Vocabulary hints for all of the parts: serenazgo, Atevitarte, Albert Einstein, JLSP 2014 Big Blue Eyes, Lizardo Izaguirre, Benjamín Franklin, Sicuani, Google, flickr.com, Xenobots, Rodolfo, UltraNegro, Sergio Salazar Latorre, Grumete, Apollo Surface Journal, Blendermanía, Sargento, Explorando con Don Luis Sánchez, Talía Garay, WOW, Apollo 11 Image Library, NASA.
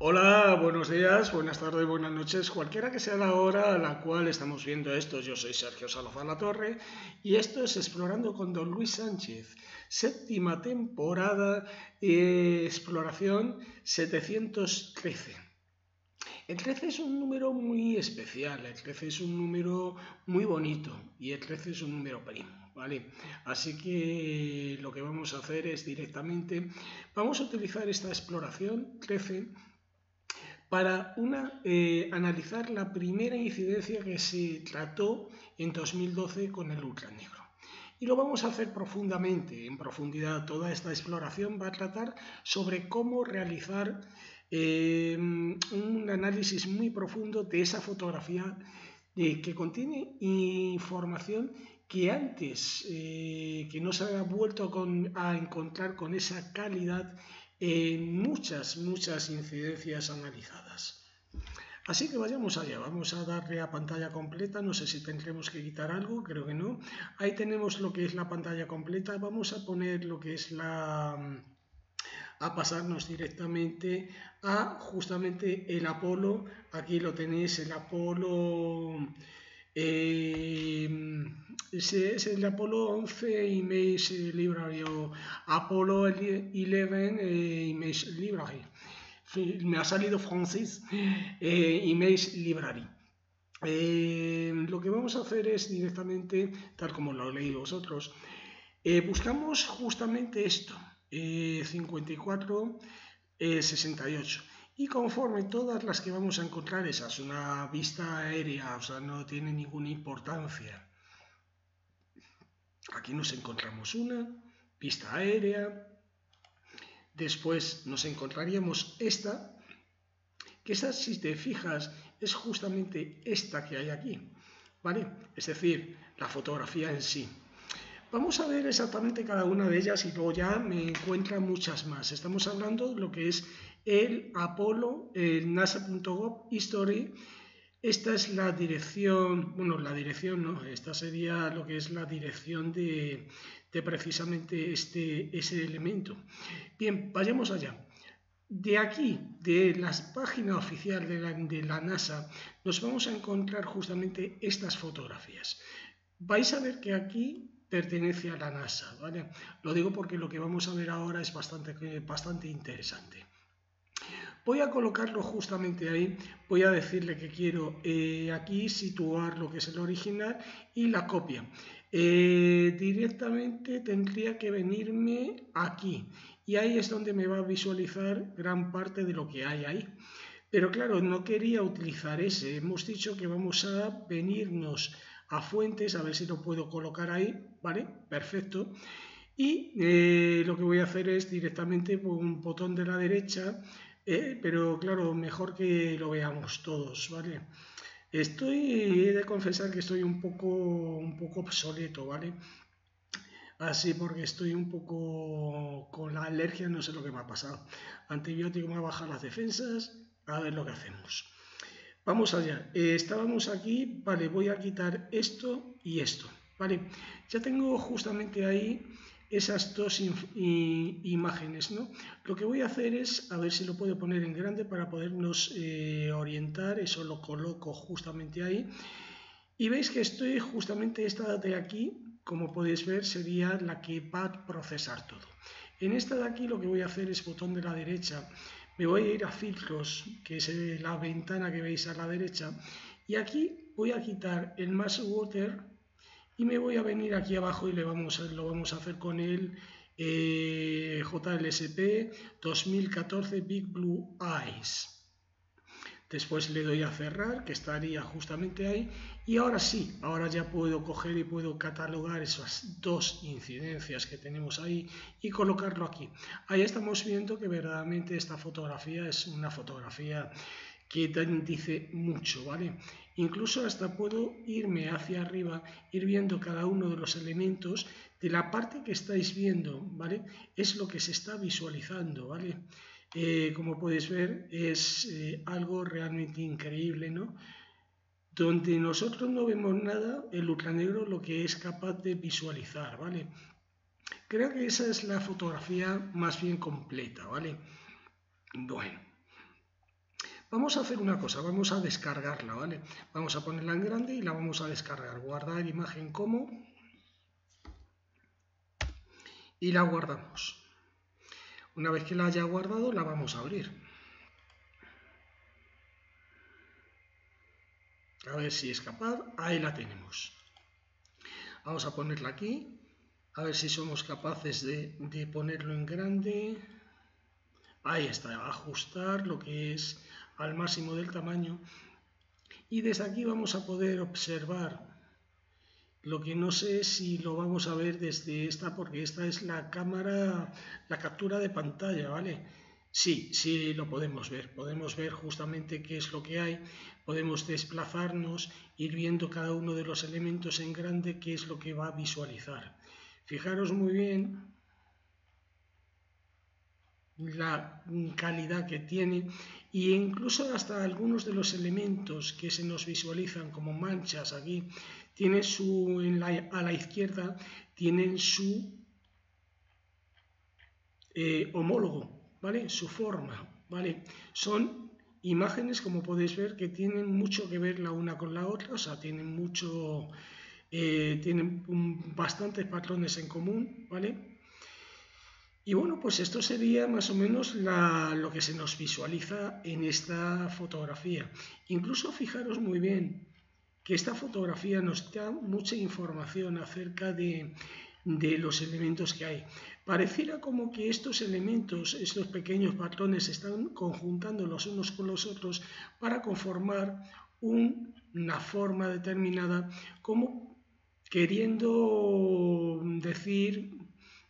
Hola, buenos días, buenas tardes, buenas noches, cualquiera que sea la hora a la cual estamos viendo esto. Yo soy Sergio Salazar Latorre y esto es Explorando con Don Luis Sánchez, séptima temporada, exploración 713. El 13 es un número muy especial, el 13 es un número muy bonito y el 13 es un número primo. Vale, así que lo que vamos a hacer es directamente, vamos a utilizar esta exploración 13 para analizar la primera incidencia que se trató en 2012 con el UltraNegro. Y lo vamos a hacer profundamente, en profundidad. Toda esta exploración va a tratar sobre cómo realizar un análisis muy profundo de esa fotografía que contiene información que antes que no se había vuelto a encontrar con esa calidad en muchas incidencias analizadas. Así que vayamos allá, vamos a darle a pantalla completa, no sé si tendremos que quitar algo, creo que no. Ahí tenemos lo que es la pantalla completa, vamos a poner lo que es a pasarnos directamente a justamente el Apolo. Aquí lo tenéis, el Apolo... ese es el Apollo 11 Image Library o Apollo 11 Image Library. Me ha salido francés. Image Library. Lo que vamos a hacer es directamente, tal como lo leí vosotros, buscamos justamente esto, 54, 68. Y conforme todas las que vamos a encontrar, esa es una vista aérea, o sea, no tiene ninguna importancia. Aquí nos encontramos una vista aérea, después nos encontraríamos esta, que esta, si te fijas, es justamente esta que hay aquí, ¿vale? Es decir, la fotografía en sí. Vamos a ver exactamente cada una de ellas y luego ya me encuentran muchas más. Estamos hablando de lo que es el Apolo, el NASA.gov History. Esta es la dirección, bueno, la dirección no, esta sería lo que es la dirección de precisamente ese elemento. Bien, vayamos allá. De aquí, de la página oficial de la NASA, nos vamos a encontrar justamente estas fotografías. Vais a ver que aquí pertenece a la NASA, ¿vale? Lo digo porque lo que vamos a ver ahora es bastante interesante. Voy a colocarlo justamente ahí, voy a decirle que quiero aquí situar lo que es el original y la copia. Directamente tendría que venirme aquí y ahí es donde me va a visualizar gran parte de lo que hay ahí. Pero claro, no quería utilizar ese, hemos dicho que vamos a venirnos a fuentes, a ver si lo puedo colocar ahí, ¿vale? Perfecto. Y lo que voy a hacer es directamente con un botón de la derecha, pero claro, mejor que lo veamos todos, ¿vale? He de confesar que estoy un poco obsoleto, ¿vale? Así porque estoy un poco con la alergia, no sé lo que me ha pasado. Antibiótico me ha bajado las defensas, a ver lo que hacemos. Vamos allá, estábamos aquí, vale, voy a quitar esto y esto, vale, ya tengo justamente ahí esas dos imágenes, ¿no? Lo que voy a hacer es, a ver si lo puedo poner en grande para podernos orientar, eso lo coloco justamente ahí, y veis que estoy justamente esta de aquí, como podéis ver, sería la que va a procesar todo. En esta de aquí lo que voy a hacer es botón de la derecha, me voy a ir a filtros, que es la ventana que veis a la derecha, y aquí voy a quitar el Mass Water y me voy a venir aquí abajo y lo vamos a hacer con el JLSP 2014 Big Blue Eyes. Después le doy a cerrar, que estaría justamente ahí, y ahora sí, ahora ya puedo coger y puedo catalogar esas dos incidencias que tenemos ahí y colocarlo aquí. Ahí estamos viendo que verdaderamente esta fotografía es una fotografía que dice mucho, ¿vale? Incluso hasta puedo irme hacia arriba, ir viendo cada uno de los elementos de la parte que estáis viendo, ¿vale? Es lo que se está visualizando, ¿vale? Como podéis ver, es algo realmente increíble, ¿no? Donde nosotros no vemos nada, el UltraNegro lo que es capaz de visualizar, ¿vale? Creo que esa es la fotografía más bien completa, ¿vale? Bueno, Vamos a hacer una cosa, vamos a descargarla, ¿vale? Vamos a ponerla en grande y la vamos a descargar. Guardar imagen como y la guardamos. Una vez que la haya guardado, la vamos a abrir. A ver si es capaz. Ahí la tenemos. Vamos a ponerla aquí. A ver si somos capaces de ponerlo en grande. Ahí está. Ajustar lo que es al máximo del tamaño. Y desde aquí vamos a poder observar. Lo que no sé si lo vamos a ver desde esta, porque esta es la cámara, la captura de pantalla, ¿vale? Sí, sí lo podemos ver justamente qué es lo que hay, podemos desplazarnos, ir viendo cada uno de los elementos en grande, qué es lo que va a visualizar. Fijaros muy bien la calidad que tiene e incluso hasta algunos de los elementos que se nos visualizan como manchas aquí, tiene su, a la izquierda tienen su homólogo, ¿vale? Su forma, ¿vale? Son imágenes, como podéis ver, que tienen mucho que ver la una con la otra, o sea, tienen mucho, tienen bastantes patrones en común, ¿vale? Y bueno, pues esto sería más o menos lo que se nos visualiza en esta fotografía. Incluso fijaros muy bien que esta fotografía nos da mucha información acerca de los elementos que hay. Pareciera como que estos elementos, estos pequeños patrones, se están conjuntando los unos con los otros para conformar una forma determinada, como queriendo decir,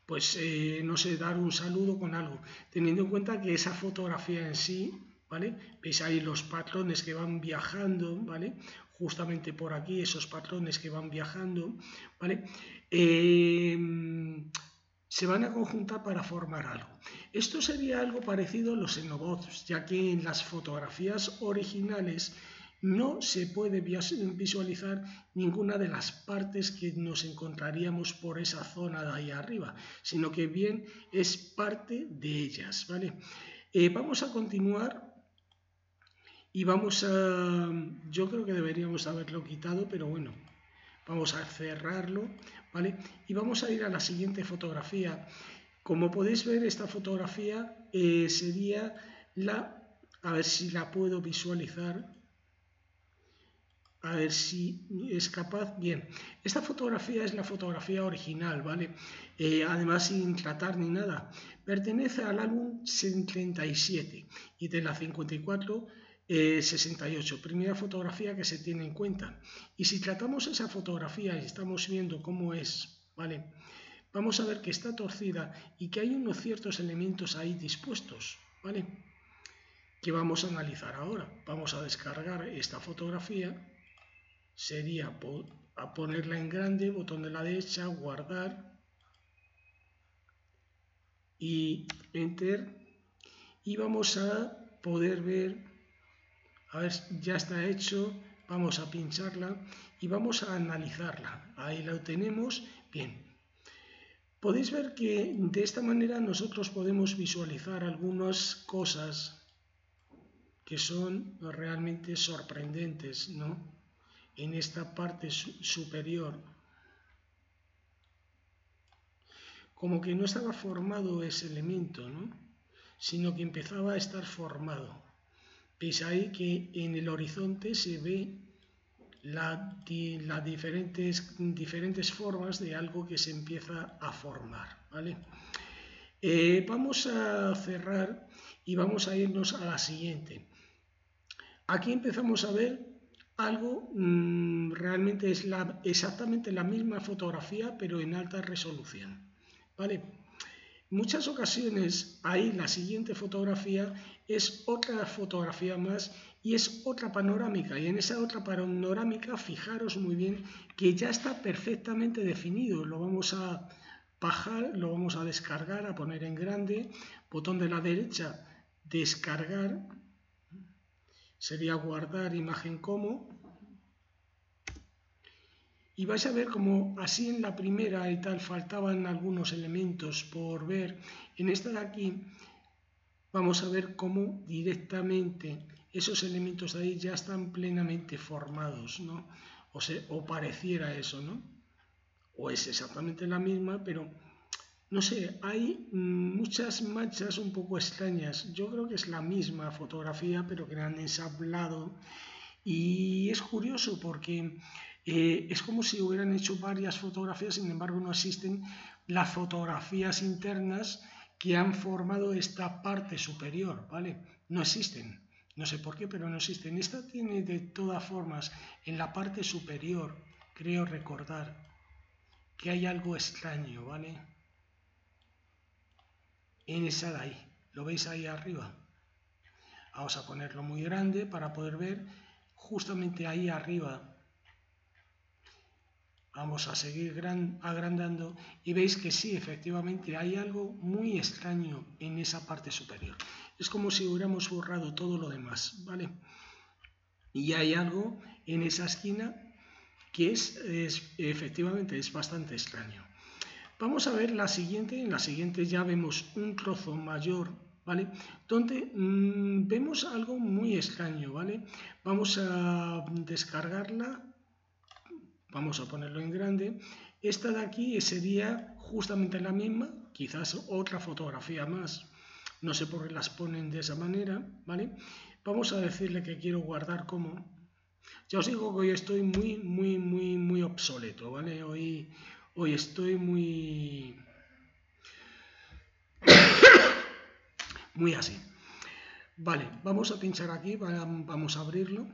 pues no sé, dar un saludo con algo, teniendo en cuenta que esa fotografía en sí, ¿vale? Veis ahí los patrones que van viajando, ¿vale? Justamente por aquí, esos patrones que van viajando, ¿vale? Se van a conjuntar para formar algo. Esto sería algo parecido a los Xenobots, ya que en las fotografías originales no se puede visualizar ninguna de las partes que nos encontraríamos por esa zona de ahí arriba, sino que bien es parte de ellas, ¿vale? Vamos a continuar y vamos a... Yo creo que deberíamos haberlo quitado, pero bueno, vamos a cerrarlo, ¿vale? Y vamos a ir a la siguiente fotografía. Como podéis ver, esta fotografía sería la... A ver si la puedo visualizar. A ver si es capaz. Bien, esta fotografía es la fotografía original, ¿vale? Además, sin tratar ni nada. Pertenece al álbum 77 y de la 54-68, primera fotografía que se tiene en cuenta. Y si tratamos esa fotografía y estamos viendo cómo es, ¿vale? Vamos a ver que está torcida y que hay unos ciertos elementos ahí dispuestos, ¿vale? Que vamos a analizar ahora. Vamos a descargar esta fotografía. Sería a ponerla en grande, botón de la derecha, guardar y enter, y vamos a poder ver, a ver, ya está hecho, vamos a pincharla y vamos a analizarla. Ahí la tenemos, bien. Podéis ver que de esta manera nosotros podemos visualizar algunas cosas que son realmente sorprendentes, ¿no? En esta parte superior, como que no estaba formado ese elemento, ¿no? Sino que empezaba a estar formado. Veis ahí que en el horizonte se ve las diferentes formas de algo que se empieza a formar, ¿vale? Vamos a cerrar y vamos a irnos a la siguiente. Aquí empezamos a ver algo, realmente es exactamente la misma fotografía, pero en alta resolución, ¿vale? Muchas ocasiones ahí la siguiente fotografía es otra fotografía más y es otra panorámica, y en esa otra panorámica fijaros muy bien que ya está perfectamente definido. Lo vamos a bajar, lo vamos a descargar, a poner en grande, botón de la derecha, descargar. Sería guardar imagen como, y vais a ver como así en la primera y tal faltaban algunos elementos por ver. En esta de aquí vamos a ver cómo directamente esos elementos de ahí ya están plenamente formados, ¿no? O pareciera eso, ¿no? O es exactamente la misma, pero no sé, hay muchas manchas un poco extrañas. Yo creo que es la misma fotografía, pero que la han ensablado. Y es curioso porque es como si hubieran hecho varias fotografías, sin embargo no existen las fotografías internas que han formado esta parte superior, ¿vale? No existen, no sé por qué, pero no existen. Esta tiene de todas formas en la parte superior, creo recordar, que hay algo extraño, ¿vale? En esa de ahí, ¿lo veis ahí arriba? Vamos a ponerlo muy grande para poder ver. Justamente ahí arriba vamos a seguir agrandando y veis que sí, efectivamente hay algo muy extraño en esa parte superior. Es como si hubiéramos borrado todo lo demás, ¿vale? Y hay algo en esa esquina que efectivamente es bastante extraño. Vamos a ver la siguiente. En la siguiente ya vemos un trozo mayor, ¿vale? Donde vemos algo muy extraño, ¿vale? Vamos a descargarla, vamos a ponerlo en grande. Esta de aquí sería justamente la misma, quizás otra fotografía más. No sé por qué las ponen de esa manera, ¿vale? Vamos a decirle que quiero guardar como. Ya os digo que hoy estoy muy obsoleto, ¿vale? Hoy estoy muy así. Vale, vamos a pinchar aquí, vamos a abrirlo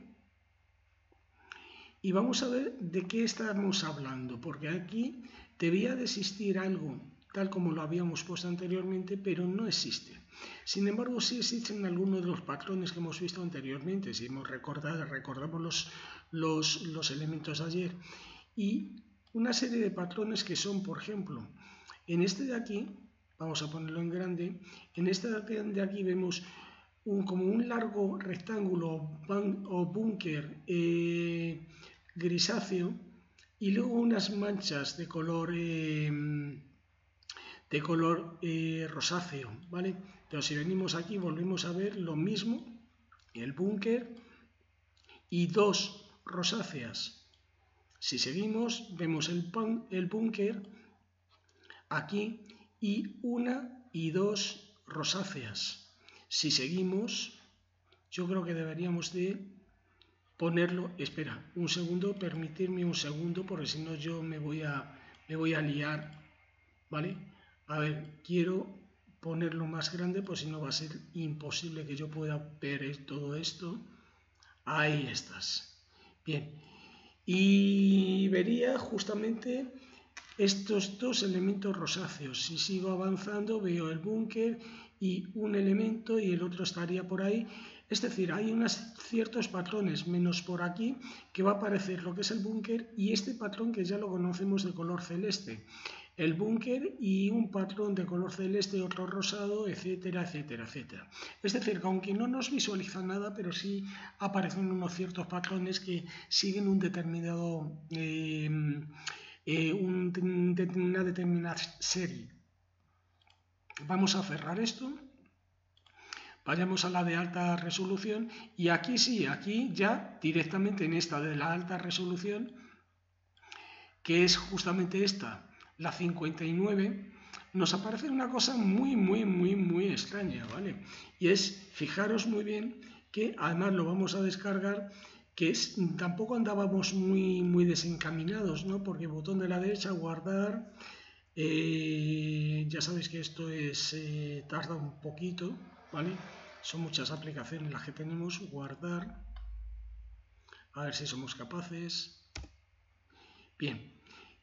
y vamos a ver de qué estamos hablando, porque aquí debía de existir algo tal como lo habíamos puesto anteriormente, pero no existe. Sin embargo, sí existen algunos de los patrones que hemos visto anteriormente, si hemos recordamos los elementos de ayer, y una serie de patrones que son, por ejemplo, en este de aquí. Vamos a ponerlo en grande. En esta de aquí vemos como un largo rectángulo o búnker grisáceo y luego unas manchas de color rosáceo, ¿vale? Pero si venimos aquí volvemos a ver lo mismo, el búnker y dos rosáceas. Si seguimos vemos el búnker aquí y una y dos rosáceas. Si seguimos, yo creo que deberíamos de ponerlo. Espera, un segundo, permitirme un segundo, porque si no yo me voy a liar, ¿vale? A ver, quiero ponerlo más grande, pues si no va a ser imposible que yo pueda ver todo esto. Ahí estás. Bien. Y vería justamente estos dos elementos rosáceos. Si sigo avanzando veo el búnker y un elemento y el otro estaría por ahí. Es decir, hay unos ciertos patrones, menos por aquí, que va a aparecer lo que es el búnker y este patrón que ya lo conocemos de color celeste. El búnker y un patrón de color celeste, otro rosado, etcétera, etcétera, etcétera. Es decir, que aunque no nos visualiza nada, pero sí aparecen unos ciertos patrones que siguen un determinado una determinada serie. Vamos a cerrar esto, vayamos a la de alta resolución y aquí sí, aquí ya directamente en esta de la alta resolución, que es justamente esta, la 59, nos aparece una cosa muy extraña, ¿vale? Y es, fijaros muy bien, que además lo vamos a descargar, que tampoco andábamos muy desencaminados, ¿no? Porque botón de la derecha, guardar, ya sabéis que esto tarda un poquito, ¿vale? Son muchas aplicaciones las que tenemos, guardar, a ver si somos capaces. Bien,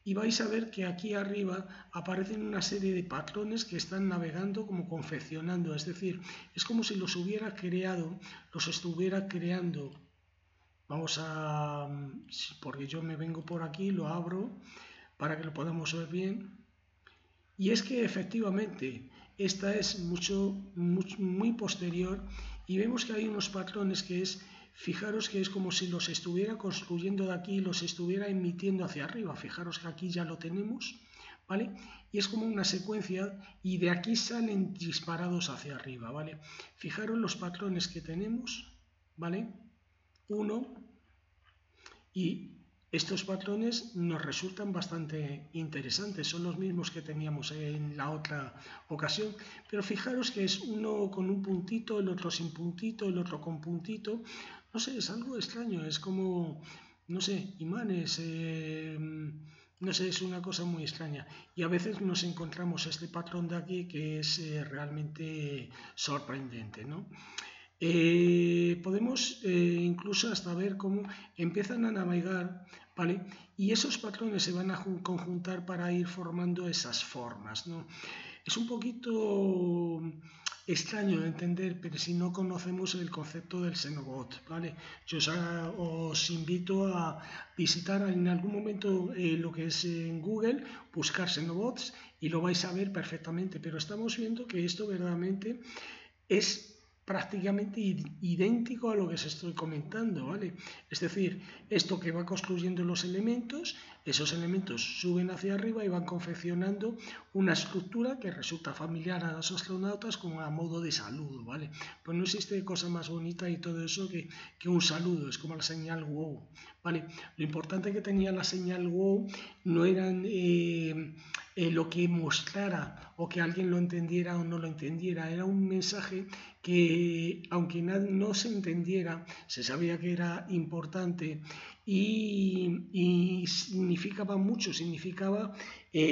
y vais a ver que aquí arriba aparecen una serie de patrones que están navegando como confeccionando, es decir, es como si los hubiera creado, los estuviera creando. Vamos a, porque yo me vengo por aquí, lo abro para que lo podamos ver bien. Y es que efectivamente esta es muy posterior y vemos que hay unos patrones que es, fijaros que es como si los estuviera construyendo de aquí y los estuviera emitiendo hacia arriba. Fijaros que aquí ya lo tenemos, ¿vale? Y es como una secuencia y de aquí salen disparados hacia arriba, ¿vale? Fijaros los patrones que tenemos, ¿vale? Uno, y estos patrones nos resultan bastante interesantes, son los mismos que teníamos en la otra ocasión, pero fijaros que es uno con un puntito, el otro sin puntito, el otro con puntito, no sé, es algo extraño, es como, no sé, imanes, no sé, es una cosa muy extraña. Y a veces nos encontramos este patrón de aquí que es realmente sorprendente, ¿no? Podemos incluso hasta ver cómo empiezan a navegar, ¿vale? Y esos patrones se van a conjuntar para ir formando esas formas, ¿no? Es un poquito extraño de entender, pero si no conocemos el concepto del Xenobot, ¿vale? Yo os invito a visitar en algún momento lo que es en Google, buscar Xenobots y lo vais a ver perfectamente, pero estamos viendo que esto verdaderamente es prácticamente idéntico a lo que os estoy comentando, ¿vale? Es decir, esto que va construyendo los elementos, esos elementos suben hacia arriba y van confeccionando una estructura que resulta familiar a los astronautas como a modo de saludo, ¿vale? Pues no existe cosa más bonita y todo eso que un saludo, es como la señal WOW, ¿vale? Lo importante que tenía la señal WOW no eran lo que mostrara o que alguien lo entendiera o no lo entendiera, era un mensaje que aunque no se entendiera, se sabía que era importante y significaba mucho, significaba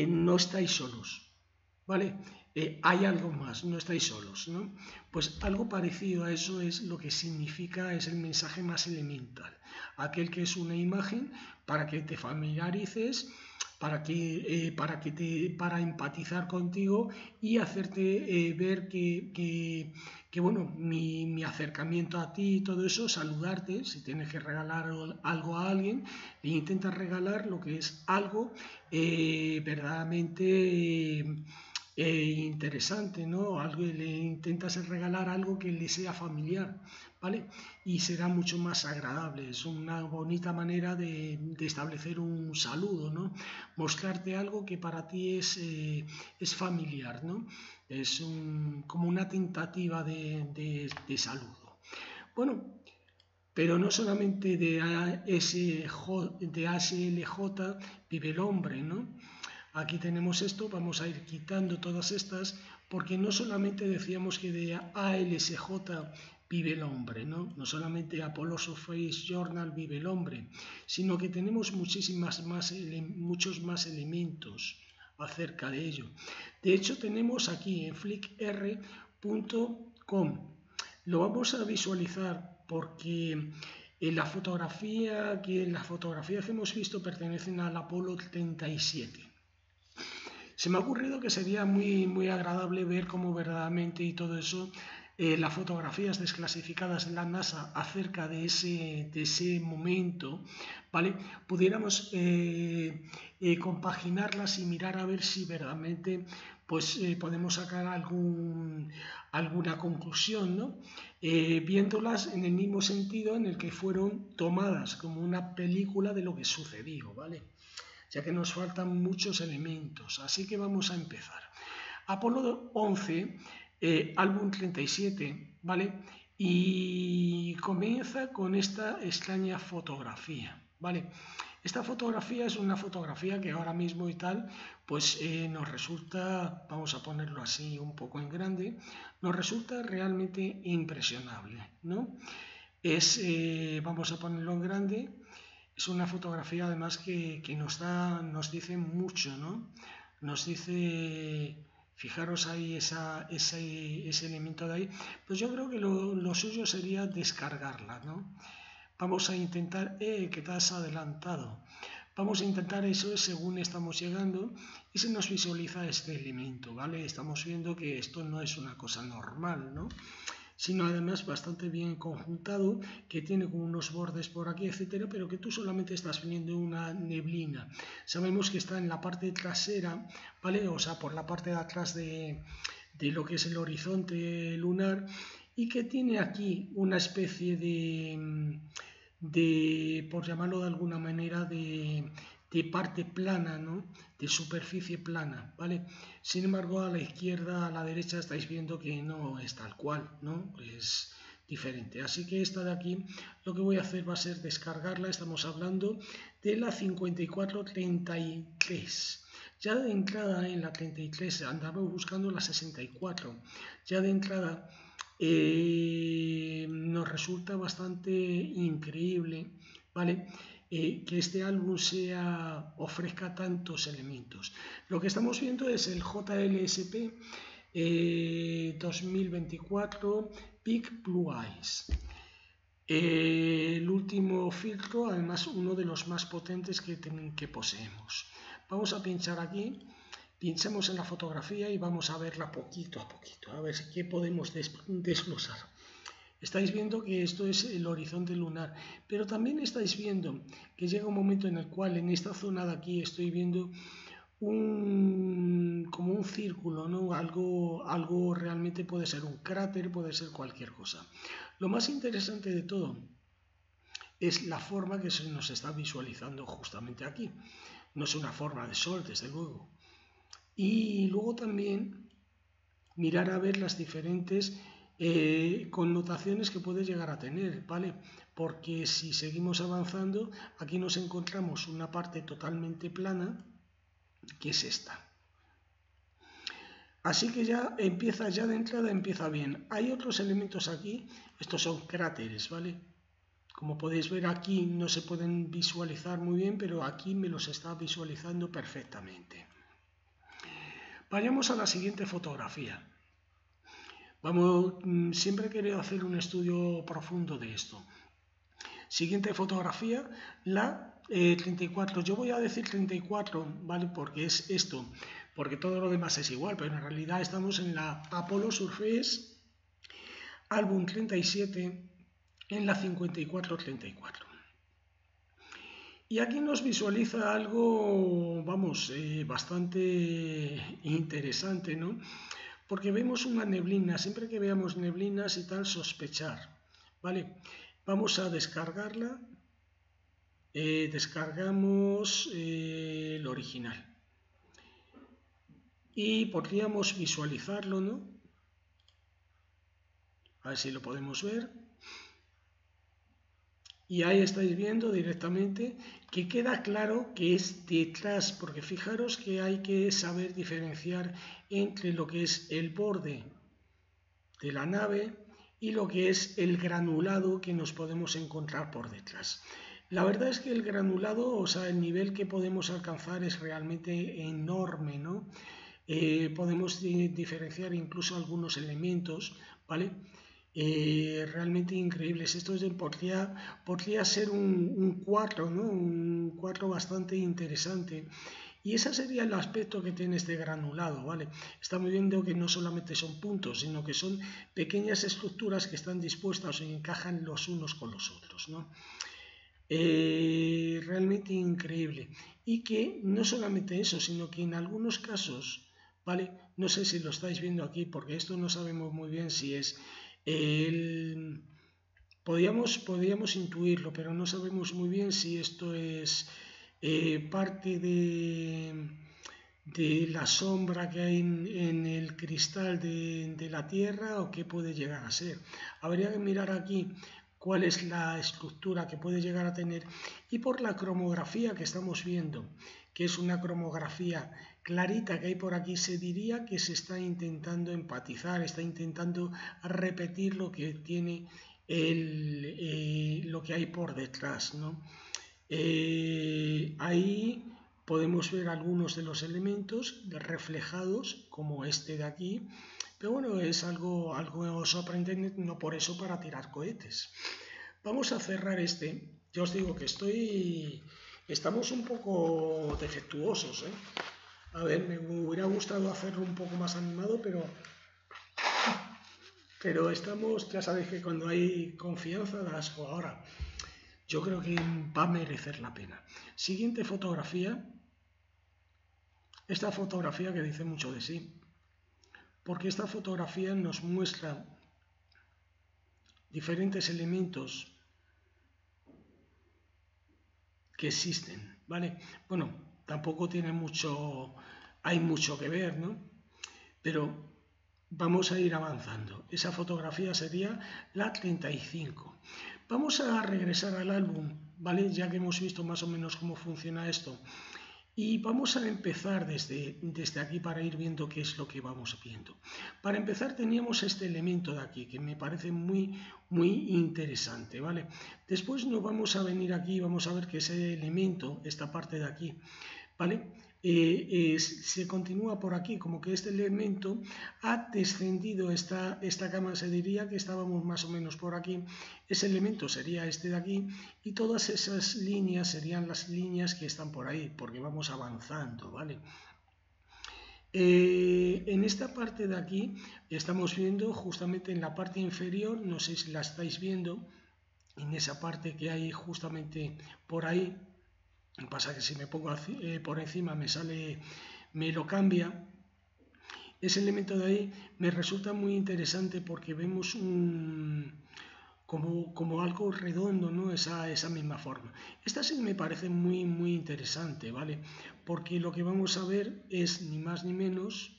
no estáis solos, ¿vale? Hay algo más, no estáis solos, ¿no? Pues algo parecido a eso es lo que significa, es el mensaje más elemental, aquel que es una imagen para que te familiarices, para empatizar contigo y hacerte ver que bueno, mi acercamiento a ti y todo eso, saludarte, si tienes que regalar algo a alguien, e intenta regalar lo que es algo verdaderamente interesante, ¿no? Algo, le intentas regalar algo que le sea familiar, ¿vale? Y será mucho más agradable, es una bonita manera de establecer un saludo, ¿no? Mostrarte algo que para ti es familiar, ¿no? Es como una tentativa de saludo. Bueno, pero no solamente de ASLJ vive el hombre, ¿no? Aquí tenemos esto, vamos a ir quitando todas estas, porque no solamente decíamos que de ALSJ vive el hombre, ¿no? No solamente Apollo Surface Journal vive el hombre, sino que tenemos muchos más elementos acerca de ello. De hecho, tenemos aquí en flickr.com, lo vamos a visualizar porque las fotografías que hemos visto pertenecen al Apollo 37. Se me ha ocurrido que sería muy, muy agradable ver cómo verdaderamente y todo eso, las fotografías desclasificadas de la NASA acerca de ese momento, ¿vale? Pudiéramos compaginarlas y mirar a ver si verdaderamente pues, podemos sacar alguna conclusión, ¿no? Viéndolas en el mismo sentido en el que fueron tomadas, como una película de lo que sucedió, ¿vale? Ya que nos faltan muchos elementos, así que vamos a empezar. Apolo 11, álbum 37, ¿vale? Y comienza con esta extraña fotografía, ¿vale? Esta fotografía es una fotografía que ahora mismo y tal, pues nos resulta, vamos a ponerlo así un poco en grande, nos resulta realmente impresionable, ¿no? Vamos a ponerlo en grande. Es una fotografía además que nos dice mucho, ¿no? Nos dice, fijaros ahí ese elemento de ahí, pues yo creo que lo suyo sería descargarla, ¿no? Vamos a intentar, que te has adelantado, vamos a intentar eso según estamos llegando y se nos visualiza este elemento, ¿vale? Estamos viendo que esto no es una cosa normal, ¿no? Sino además bastante bien conjuntado, que tiene como unos bordes por aquí, etcétera, pero que tú solamente estás viendo una neblina. Sabemos que está en la parte trasera, ¿vale? O sea, por la parte de atrás de lo que es el horizonte lunar, y que tiene aquí una especie de por llamarlo de alguna manera, de parte plana, ¿no?, de superficie plana, ¿vale? Sin embargo, a la izquierda, a la derecha, estáis viendo que no es tal cual, ¿no? Es diferente. Así que esta de aquí, lo que voy a hacer va a ser descargarla. Estamos hablando de la 5433. Ya de entrada en la 33, andaba buscando la 64. Ya de entrada nos resulta bastante increíble, ¿vale?, que este álbum ofrezca tantos elementos. Lo que estamos viendo es el JLSP 2024 Big Blue Eyes. El último filtro, además uno de los más potentes que poseemos. Vamos a pinchar aquí, pinchamos en la fotografía y vamos a verla poquito a poquito, a ver qué podemos desglosar. Estáis viendo que esto es el horizonte lunar, pero también estáis viendo que llega un momento en el cual en esta zona de aquí estoy viendo como un círculo, ¿no? Algo realmente puede ser un cráter, puede ser cualquier cosa. Lo más interesante de todo es la forma que se nos está visualizando justamente aquí. No es una forma de sol, desde luego. Y luego también mirar a ver las diferentes connotaciones que puede llegar a tener, ¿vale? Porque si seguimos avanzando, aquí nos encontramos una parte totalmente plana, que es esta. Así que ya empieza, ya de entrada empieza bien. Hay otros elementos aquí, estos son cráteres, ¿vale? Como podéis ver aquí no se pueden visualizar muy bien, pero aquí me los está visualizando perfectamente. Vayamos a la siguiente fotografía. Vamos, siempre he querido hacer un estudio profundo de esto. Siguiente fotografía, la 34. Yo voy a decir 34, ¿vale?, porque es esto, porque todo lo demás es igual, pero en realidad estamos en la Apollo Surface Album 37, en la 5434. Y aquí nos visualiza algo, vamos, bastante interesante, ¿no? Porque vemos una neblina. Siempre que veamos neblinas y tal, sospechar, ¿vale? Vamos a descargarla. Descargamos el original. Y podríamos visualizarlo, ¿no? A ver si lo podemos ver. Y ahí estáis viendo directamente que queda claro que es detrás, porque fijaros que hay que saber diferenciar entre lo que es el borde de la nave y lo que es el granulado que nos podemos encontrar por detrás. La verdad es que el granulado, o sea, el nivel que podemos alcanzar es realmente enorme, ¿no? Podemos diferenciar incluso algunos elementos, ¿vale? Realmente increíbles. Esto podría ser un 4, ¿no? Un 4 bastante interesante. Y ese sería el aspecto que tiene este granulado, ¿vale? Estamos viendo que no solamente son puntos, sino que son pequeñas estructuras que están dispuestas o encajan los unos con los otros, ¿no? Realmente increíble. Y que no solamente eso, sino que en algunos casos, ¿vale? No sé si lo estáis viendo aquí, porque esto no sabemos muy bien si es... Podíamos intuirlo, pero no sabemos muy bien si esto es parte de la sombra que hay en el cristal de la Tierra, o qué puede llegar a ser. Habría que mirar aquí cuál es la estructura que puede llegar a tener, y por la cromografía que estamos viendo, que es una cromografía clarita que hay por aquí, se diría que se está intentando empatizar, está intentando repetir lo que tiene lo que hay por detrás, ¿no? Ahí podemos ver algunos de los elementos reflejados, como este de aquí, pero bueno, es algo sorprendente, no por eso para tirar cohetes. Vamos a cerrar este. Yo os digo que estamos un poco defectuosos, ¿eh? A ver, me hubiera gustado hacerlo un poco más animado, pero estamos, ya sabéis que cuando hay confianza da asco. Ahora, yo creo que va a merecer la pena. Siguiente fotografía. Esta fotografía que dice mucho de sí, porque esta fotografía nos muestra diferentes elementos que existen. ¿vale? Bueno, tampoco tiene mucho, hay mucho que ver, ¿no? Pero vamos a ir avanzando. Esa fotografía sería la 35. Vamos a regresar al álbum, ¿vale? Ya que hemos visto más o menos cómo funciona esto. Y vamos a empezar desde aquí para ir viendo qué es lo que vamos viendo. Para empezar teníamos este elemento de aquí, que me parece muy, muy interesante, ¿vale? Después nos vamos a venir aquí y vamos a ver que ese elemento, esta parte de aquí, ¿vale? Se continúa por aquí, como que este elemento ha descendido, esta cama se diría que estábamos más o menos por aquí, ese elemento sería este de aquí y todas esas líneas serían las líneas que están por ahí, porque vamos avanzando, ¿vale? En esta parte de aquí estamos viendo justamente en la parte inferior, no sé si la estáis viendo, en esa parte que hay justamente por ahí. Pasa que si me pongo por encima me sale, me lo cambia. Ese elemento de ahí me resulta muy interesante porque vemos como algo redondo, ¿no? Esa misma forma. Esta sí me parece muy, muy interesante, ¿vale? Porque lo que vamos a ver es ni más ni menos.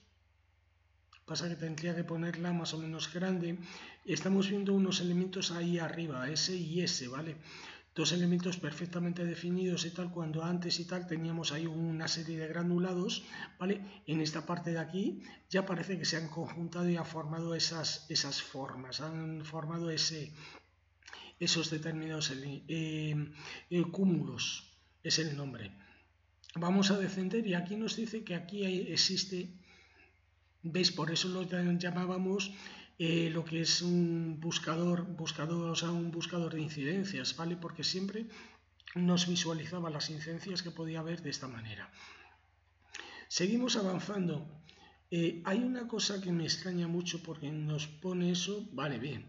Pasa que tendría que ponerla más o menos grande. Estamos viendo unos elementos ahí arriba, ese y ese, ¿vale? Dos elementos perfectamente definidos y tal, cuando antes y tal teníamos ahí una serie de granulados, ¿vale? En esta parte de aquí ya parece que se han conjuntado y han formado esas formas, han formado esos determinados cúmulos, es el nombre. Vamos a descender y aquí nos dice que aquí existe, ¿veis? Por eso lo llamábamos... lo que es un buscador, o sea, un buscador de incidencias, ¿vale? Porque siempre nos visualizaba las incidencias que podía haber de esta manera. Seguimos avanzando. Hay una cosa que me extraña mucho porque nos pone eso, vale, bien.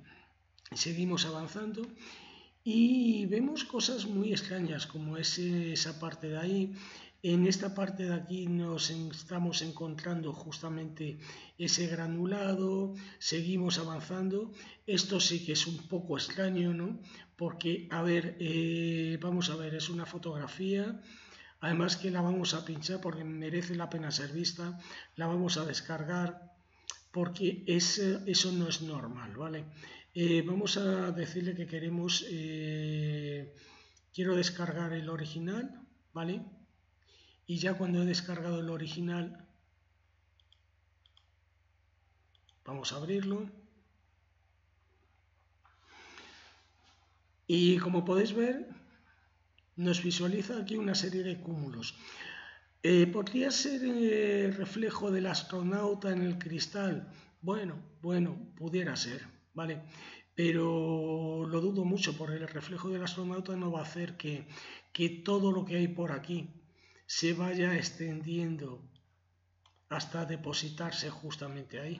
Seguimos avanzando y vemos cosas muy extrañas como esa parte de ahí. En esta parte de aquí nos estamos encontrando justamente ese granulado, seguimos avanzando. Esto sí que es un poco extraño, ¿no? Porque, a ver, vamos a ver, es una fotografía, además que la vamos a pinchar porque merece la pena ser vista, la vamos a descargar porque eso no es normal, ¿vale? Vamos a decirle que quiero descargar el original, ¿vale? Y ya cuando he descargado el original, vamos a abrirlo. Y como podéis ver, nos visualiza aquí una serie de cúmulos. ¿Podría ser reflejo del astronauta en el cristal? Bueno, pudiera ser, ¿vale? Pero lo dudo mucho, porque el reflejo del astronauta no va a hacer que todo lo que hay por aquí se vaya extendiendo hasta depositarse justamente ahí,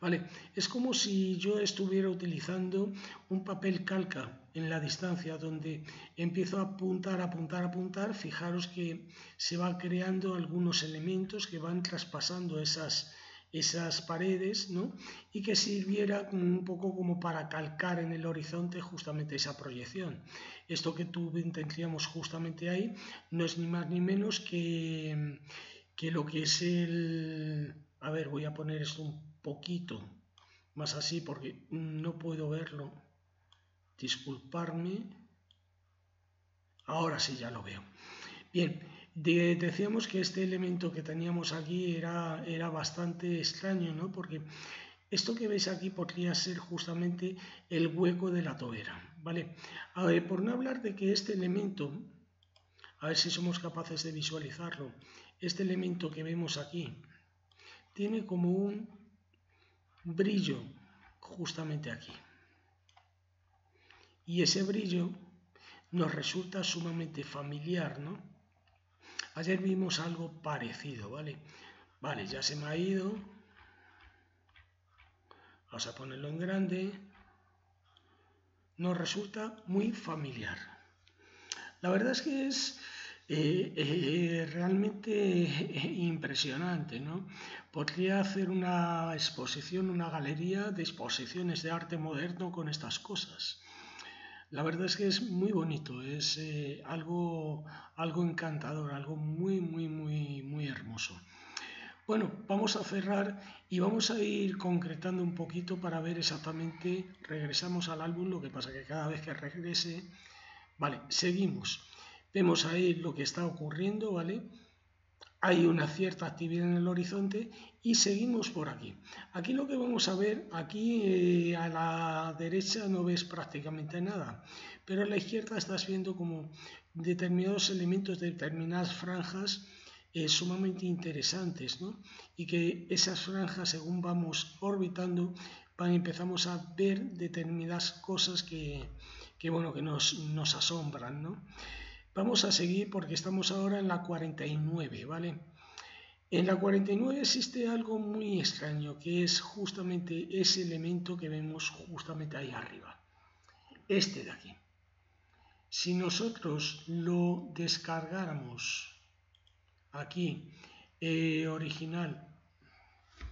¿vale? Es como si yo estuviera utilizando un papel calca en la distancia, donde empiezo a apuntar. Fijaros que se van creando algunos elementos que van traspasando esas paredes, ¿no? Y que sirviera un poco como para calcar en el horizonte justamente esa proyección. Esto que tendríamos justamente ahí no es ni más ni menos que lo que es el... A ver, voy a poner esto un poquito más así porque no puedo verlo. Disculparme. Ahora sí ya lo veo. Bien. Decíamos que este elemento que teníamos aquí era bastante extraño, ¿no? Porque esto que veis aquí podría ser justamente el hueco de la tobera, ¿vale? A ver, por no hablar de que este elemento, a ver si somos capaces de visualizarlo, este elemento que vemos aquí tiene como un brillo justamente aquí. Y ese brillo nos resulta sumamente familiar, ¿no? Ayer vimos algo parecido, ¿vale? Vale, ya se me ha ido. Vamos a ponerlo en grande. Nos resulta muy familiar. La verdad es que es realmente impresionante, ¿no? Podría hacer una exposición, una galería de exposiciones de arte moderno con estas cosas. La verdad es que es muy bonito, es algo encantador, algo muy, muy, muy, muy hermoso. Bueno, vamos a cerrar y vamos a ir concretando un poquito para ver exactamente, regresamos al álbum, lo que pasa que cada vez que regrese, vale, seguimos, vemos ahí lo que está ocurriendo, vale, hay una cierta actividad en el horizonte y seguimos por aquí. Aquí lo que vamos a ver, aquí a la derecha no ves prácticamente nada, pero a la izquierda estás viendo como determinados elementos de determinadas franjas sumamente interesantes, ¿no? Y que esas franjas, según vamos orbitando, empezamos a ver determinadas cosas que nos asombran, ¿no? Vamos a seguir porque estamos ahora en la 49, ¿vale? En la 49 existe algo muy extraño, que es justamente ese elemento que vemos justamente ahí arriba, este de aquí. Si nosotros lo descargáramos aquí, original,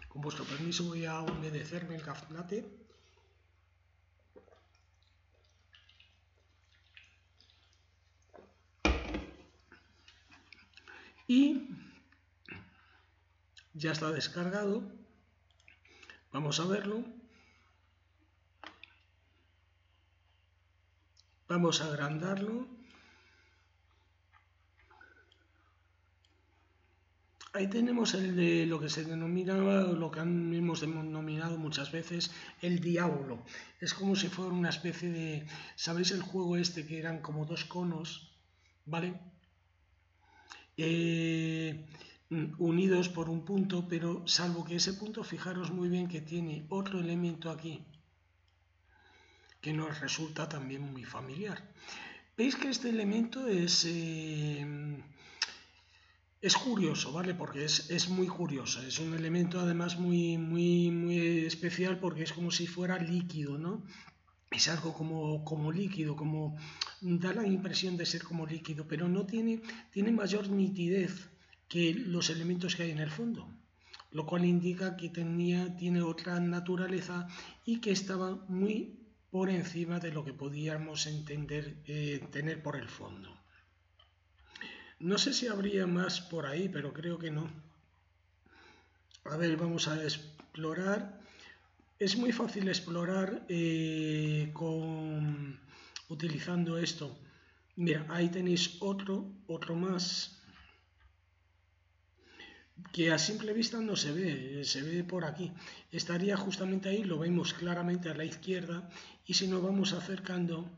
con vuestro permiso voy a humedecerme el gaznate. Y ya está descargado, vamos a verlo, vamos a agrandarlo. Ahí tenemos el de lo que se denomina, lo que hemos denominado muchas veces, el diablo. Es como si fuera una especie de, ¿sabéis el juego este que eran como dos conos, ¿vale? Unidos por un punto, pero salvo que ese punto, fijaros muy bien que tiene otro elemento aquí, que nos resulta también muy familiar. ¿Veis que este elemento es curioso, ¿vale? Porque es muy curioso, es un elemento además muy, muy, muy especial porque es como si fuera líquido, ¿no? Es algo como líquido, como da la impresión de ser como líquido, pero no tiene mayor nitidez que los elementos que hay en el fondo, lo cual indica que tiene otra naturaleza y que estaba muy por encima de lo que podíamos entender, tener por el fondo. No sé si habría más por ahí, pero creo que no. A ver, vamos a explorar. Es muy fácil explorar utilizando esto. Mira, ahí tenéis otro más, que a simple vista no se ve, se ve por aquí. Estaría justamente ahí, lo vemos claramente a la izquierda, y si nos vamos acercando,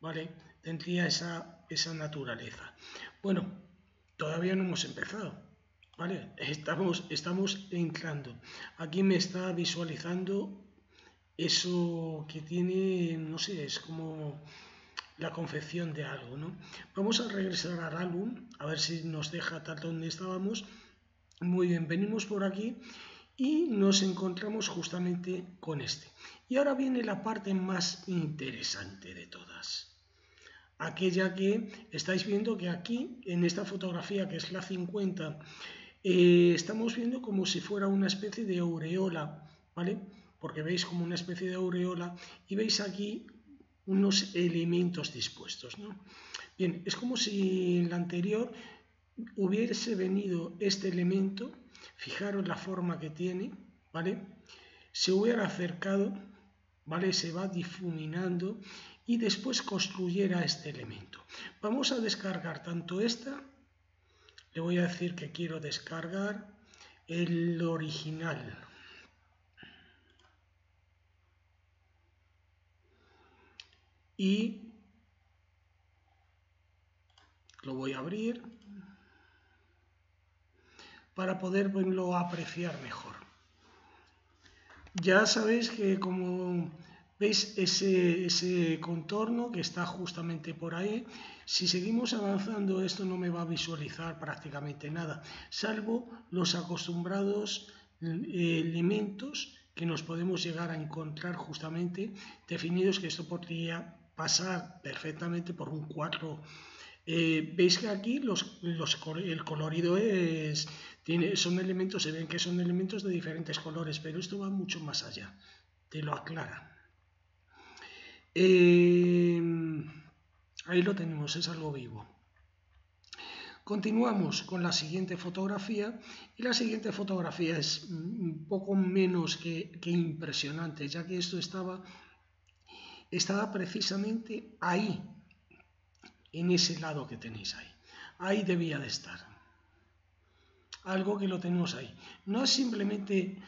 ¿vale? Tendría esa naturaleza. Bueno, todavía no hemos empezado, ¿vale? Estamos entrando. Aquí me está visualizando eso que tiene, no sé, es como la confección de algo, ¿no? Vamos a regresar al álbum, a ver si nos deja tal donde estábamos. Muy bien, venimos por aquí y nos encontramos justamente con este. Y ahora viene la parte más interesante de todas. Aquella que estáis viendo que aquí, en esta fotografía, que es la 50, estamos viendo como si fuera una especie de aureola, ¿vale? Porque veis como una especie de aureola y veis aquí unos elementos dispuestos, ¿no? Bien, es como si en la anterior hubiese venido este elemento, fijaros la forma que tiene, ¿vale? Se hubiera acercado, ¿vale? Se va difuminando y después construyera este elemento. Vamos a descargar tanto esta, le voy a decir que quiero descargar el original. Y lo voy a abrir para poderlo apreciar mejor. Ya sabéis que como ¿veis ese contorno que está justamente por ahí? Si seguimos avanzando, esto no me va a visualizar prácticamente nada, salvo los acostumbrados elementos que nos podemos llegar a encontrar justamente definidos, que esto podría pasar perfectamente por un 4. Veis que aquí el colorido son elementos, se ven que son elementos de diferentes colores, pero esto va mucho más allá, te lo aclara. Ahí lo tenemos, es algo vivo. Continuamos con la siguiente fotografía, y la siguiente fotografía es un poco menos que impresionante, ya que esto estaba precisamente ahí, en ese lado que tenéis ahí. Ahí debía de estar. Algo que lo tenemos ahí. No es simplemente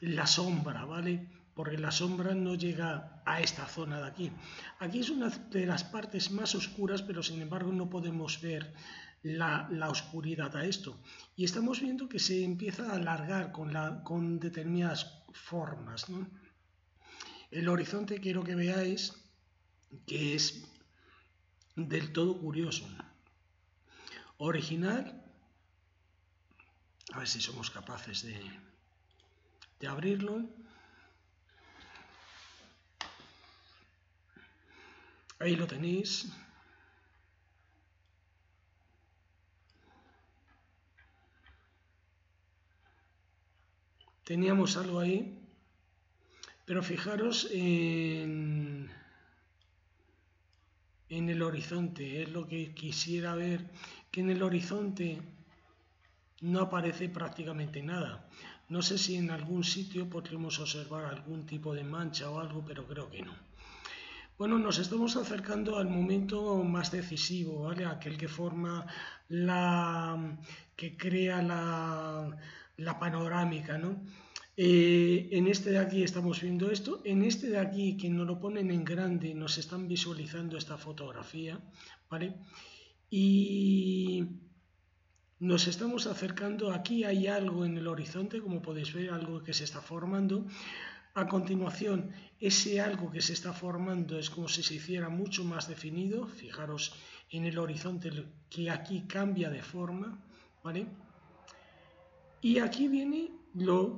la sombra, ¿vale? Porque la sombra no llega a esta zona de aquí. Aquí es una de las partes más oscuras, pero sin embargo no podemos ver la oscuridad a esto. Y estamos viendo que se empieza a alargar con determinadas formas, ¿no? El horizonte quiero que veáis que es del todo curioso. Original. A ver si somos capaces de abrirlo. Ahí lo tenéis. Teníamos algo ahí, pero fijaros en el horizonte, es lo que quisiera ver, que en el horizonte no aparece prácticamente nada. No sé si en algún sitio podremos observar algún tipo de mancha o algo, pero creo que no. Bueno, nos estamos acercando al momento más decisivo, ¿vale? Aquel que forma que crea la panorámica, ¿no? En este de aquí estamos viendo esto, en este de aquí, que nos lo ponen en grande, nos están visualizando esta fotografía, ¿vale? Y nos estamos acercando, aquí hay algo en el horizonte, como podéis ver, algo que se está formando. A continuación, ese algo que se está formando es como si se hiciera mucho más definido. Fijaros en el horizonte que aquí cambia de forma, ¿vale? Y aquí viene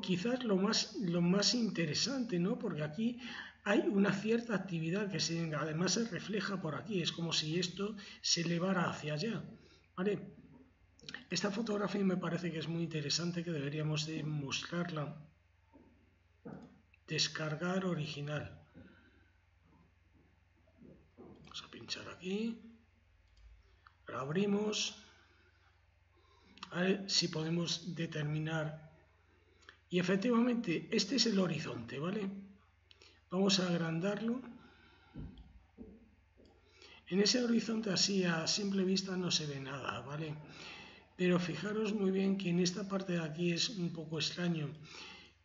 quizás lo más interesante, ¿no? Porque aquí hay una cierta actividad que además se refleja por aquí. Es como si esto se elevara hacia allá, ¿vale? Esta fotografía me parece que es muy interesante, que deberíamos de mostrarla. Descargar original. Vamos a pinchar aquí. Lo abrimos. A ver si podemos determinar. Y efectivamente, este es el horizonte, ¿vale? Vamos a agrandarlo. En ese horizonte así a simple vista no se ve nada, ¿vale? Pero fijaros muy bien que en esta parte de aquí es un poco extraño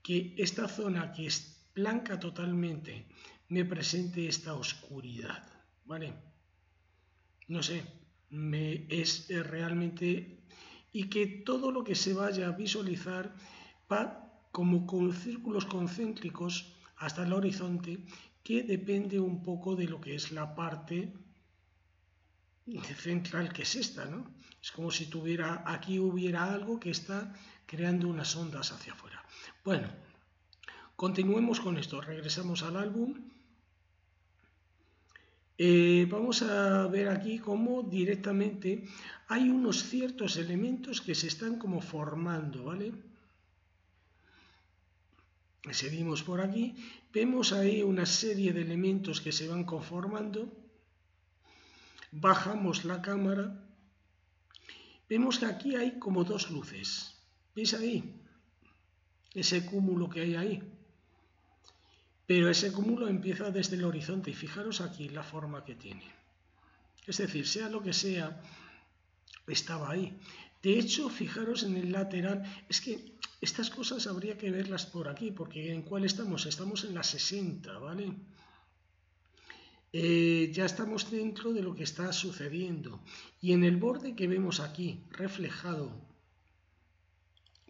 que esta zona que es blanca totalmente me presente esta oscuridad, ¿vale? No sé, es realmente... Y que todo lo que se vaya a visualizar va como con círculos concéntricos hasta el horizonte, que depende un poco de lo que es la parte central, que es esta, ¿no? Es como si aquí hubiera algo que está creando unas ondas hacia afuera. Bueno, continuemos con esto. Regresamos al álbum. Vamos a ver aquí cómo directamente hay unos ciertos elementos que se están como formando, ¿vale? Seguimos por aquí. Vemos ahí una serie de elementos que se van conformando. Bajamos la cámara. Vemos que aquí hay como dos luces. ¿Veis ahí? Ese cúmulo que hay ahí. Pero ese cúmulo empieza desde el horizonte y fijaros aquí la forma que tiene. Es decir, sea lo que sea, estaba ahí. De hecho, fijaros en el lateral. Es que estas cosas habría que verlas por aquí, porque ¿en cuál estamos? Estamos en la 60, ¿vale? Ya estamos dentro de lo que está sucediendo. Y en el borde que vemos aquí, reflejado,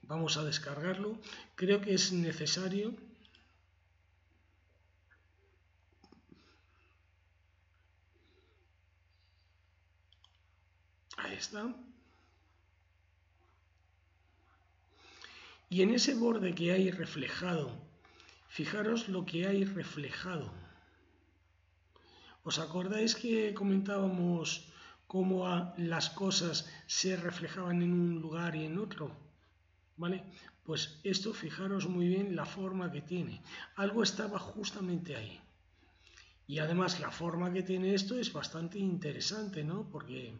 vamos a descargarlo, creo que es necesario. Ahí está. Y en ese borde que hay reflejado, fijaros lo que hay reflejado. ¿Os acordáis que comentábamos cómo las cosas se reflejaban en un lugar y en otro? ¿Vale? Pues esto, fijaros muy bien la forma que tiene. Algo estaba justamente ahí. Y además la forma que tiene esto es bastante interesante, ¿no? Porque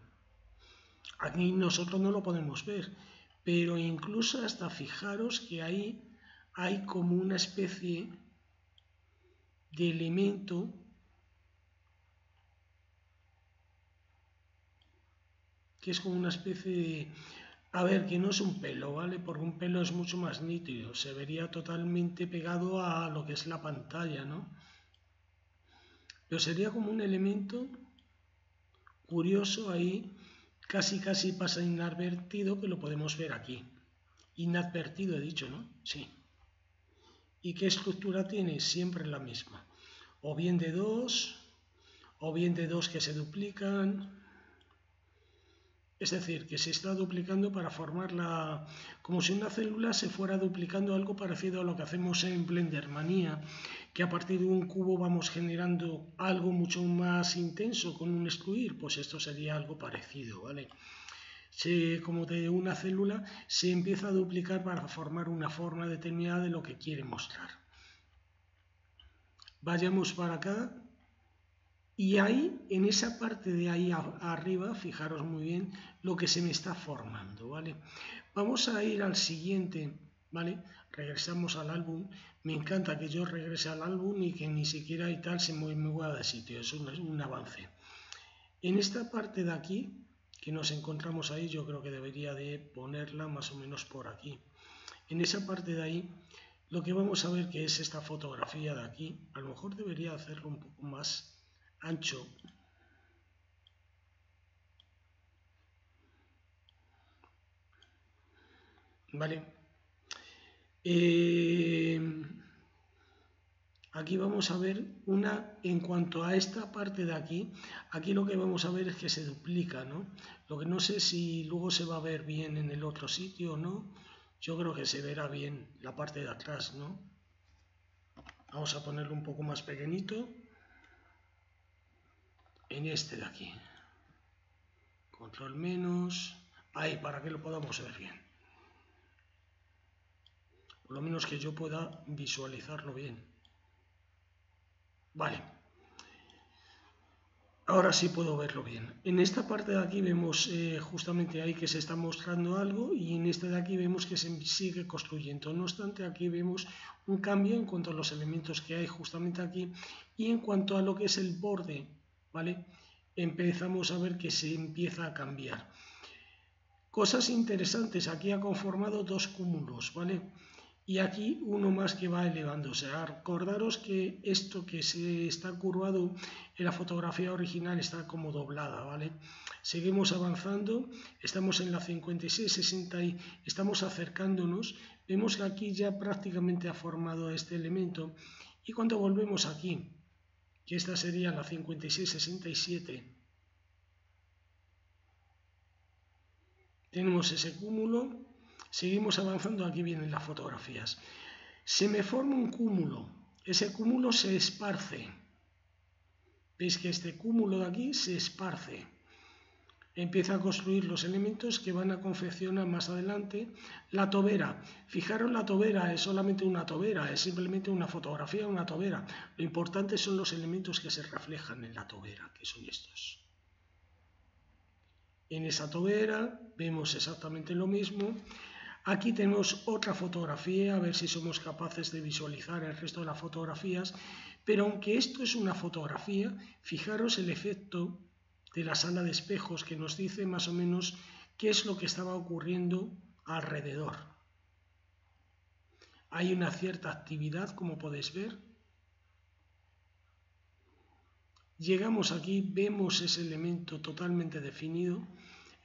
aquí nosotros no lo podemos ver. Pero incluso hasta fijaros que ahí hay como una especie de elemento que es como una especie de... A ver, que no es un pelo, ¿vale? Porque un pelo es mucho más nítido, se vería totalmente pegado a lo que es la pantalla, ¿no? Pero sería como un elemento curioso ahí, casi casi pasa inadvertido, que lo podemos ver aquí. Inadvertido he dicho, ¿no? Sí. ¿Y qué estructura tiene? Siempre la misma. O bien de dos, o bien de dos que se duplican. Es decir, que se está duplicando para formar la... como si una célula se fuera duplicando, algo parecido a lo que hacemos en Blendermanía, que a partir de un cubo vamos generando algo mucho más intenso con un excluir. Pues esto sería algo parecido, ¿vale? Como de una célula se empieza a duplicar para formar una forma determinada de lo que quiere mostrar. Vayamos para acá y ahí, en esa parte de ahí arriba, fijaros muy bien lo que se me está formando, ¿vale? Vamos a ir al siguiente, ¿vale? Regresamos al álbum. Me encanta que yo regrese al álbum y que ni siquiera y tal se mueva de sitio, es un avance. En esta parte de aquí que nos encontramos ahí, yo creo que debería de ponerla más o menos por aquí. En esa parte de ahí, lo que vamos a ver que es esta fotografía de aquí, a lo mejor debería hacerlo un poco más ancho. Vale. Aquí vamos a ver una, en cuanto a esta parte de aquí, aquí lo que vamos a ver es que se duplica, ¿no? Lo que no sé si luego se va a ver bien en el otro sitio o no. Yo creo que se verá bien la parte de atrás, ¿no? Vamos a ponerlo un poco más pequeñito. En este de aquí. Control menos. Ahí, para que lo podamos ver bien. Por lo menos que yo pueda visualizarlo bien. Vale, ahora sí puedo verlo bien. En esta parte de aquí vemos justamente ahí que se está mostrando algo, y en esta de aquí vemos que se sigue construyendo. No obstante, aquí vemos un cambio en cuanto a los elementos que hay justamente aquí y en cuanto a lo que es el borde, ¿vale? Empezamos a ver que se empieza a cambiar. Cosas interesantes, aquí ha conformado dos cúmulos, ¿vale? Y aquí uno más que va elevándose. Acordaros que esto que se está curvado en la fotografía original está como doblada, ¿vale? Seguimos avanzando, estamos en la 56, 60 y estamos acercándonos. Vemos que aquí ya prácticamente ha formado este elemento. Y cuando volvemos aquí, que esta sería la 56, 67, tenemos ese cúmulo. Seguimos avanzando, aquí vienen las fotografías. Se me forma un cúmulo, ese cúmulo se esparce. Veis que este cúmulo de aquí se esparce. Empieza a construir los elementos que van a confeccionar más adelante la tobera. Fijaros, la tobera es solamente una tobera, es simplemente una fotografía, una tobera. Lo importante son los elementos que se reflejan en la tobera, que son estos. En esa tobera vemos exactamente lo mismo. Aquí tenemos otra fotografía, a ver si somos capaces de visualizar el resto de las fotografías, pero aunque esto es una fotografía, fijaros el efecto de la sala de espejos que nos dice más o menos qué es lo que estaba ocurriendo alrededor. Hay una cierta actividad, como podéis ver. Llegamos aquí, vemos ese elemento totalmente definido.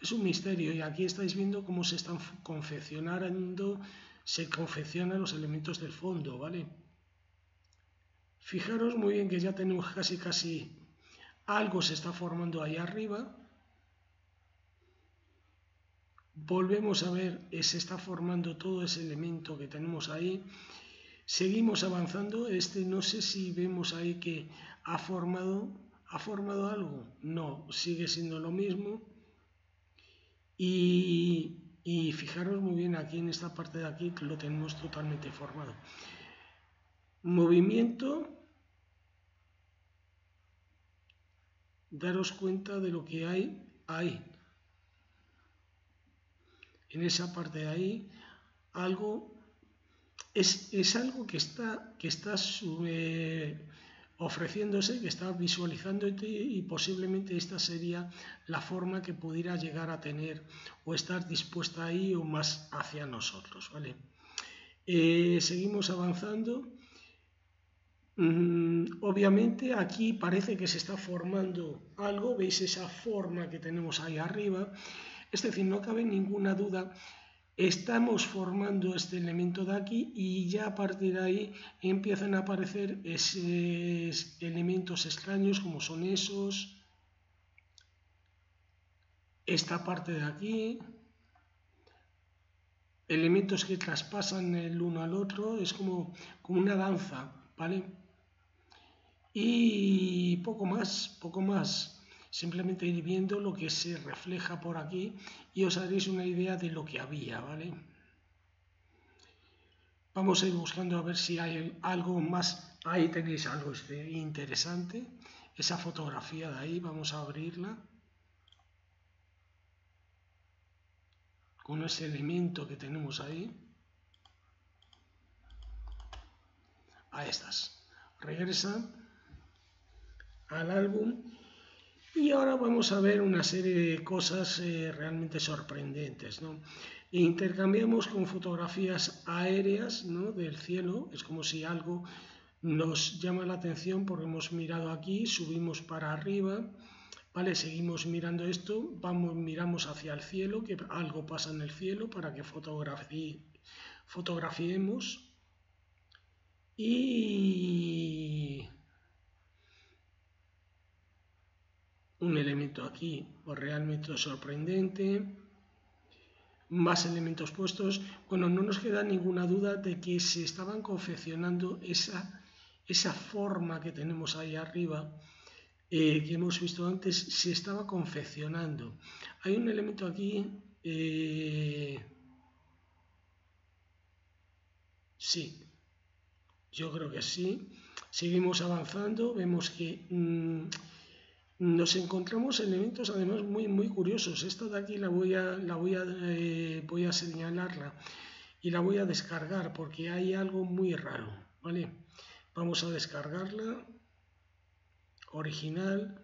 Es un misterio, y aquí estáis viendo cómo se están confeccionando, se confeccionan los elementos del fondo, ¿vale? Fijaros muy bien que ya tenemos casi casi algo se está formando ahí arriba. Volvemos a ver, se está formando todo ese elemento que tenemos ahí. Seguimos avanzando, no sé si vemos ahí que ha formado algo. No, sigue siendo lo mismo. Y Y fijaros muy bien, aquí en esta parte de aquí lo tenemos totalmente formado. Movimiento. Daros cuenta de lo que hay ahí. En esa parte de ahí, algo es algo que está ofreciéndose, que está visualizando, y posiblemente esta sería la forma que pudiera llegar a tener o estar dispuesta ahí o más hacia nosotros, ¿vale? Seguimos avanzando. Obviamente aquí parece que se está formando algo, veis esa forma que tenemos ahí arriba, es decir, no cabe ninguna duda, estamos formando este elemento de aquí y ya a partir de ahí empiezan a aparecer esos elementos extraños como son esos, esta parte de aquí, elementos que traspasan el uno al otro, es como una danza, ¿vale? Y poco más, simplemente ir viendo lo que se refleja por aquí y os haréis una idea de lo que había, ¿vale? Vamos a ir buscando a ver si hay algo más. Ahí tenéis algo interesante, esa fotografía de ahí, vamos a abrirla, con ese elemento que tenemos ahí. Ahí estás, regresa al álbum. Y ahora vamos a ver una serie de cosas realmente sorprendentes, ¿no? Intercambiamos con fotografías aéreas, ¿no?, del cielo, es como si algo nos llama la atención porque hemos mirado aquí, subimos para arriba, ¿vale? Seguimos mirando esto, miramos hacia el cielo, que algo pasa en el cielo para que fotografiemos. Y un elemento aquí realmente sorprendente, más elementos puestos. Bueno, no nos queda ninguna duda de que se estaban confeccionando esa forma que tenemos ahí arriba, que hemos visto antes, se estaba confeccionando. Hay un elemento aquí, sí, yo creo que sí. Seguimos avanzando, vemos que nos encontramos elementos además muy curiosos. Esta de aquí voy a señalarla y la voy a descargar porque hay algo muy raro, ¿vale? Vamos a descargarla, original.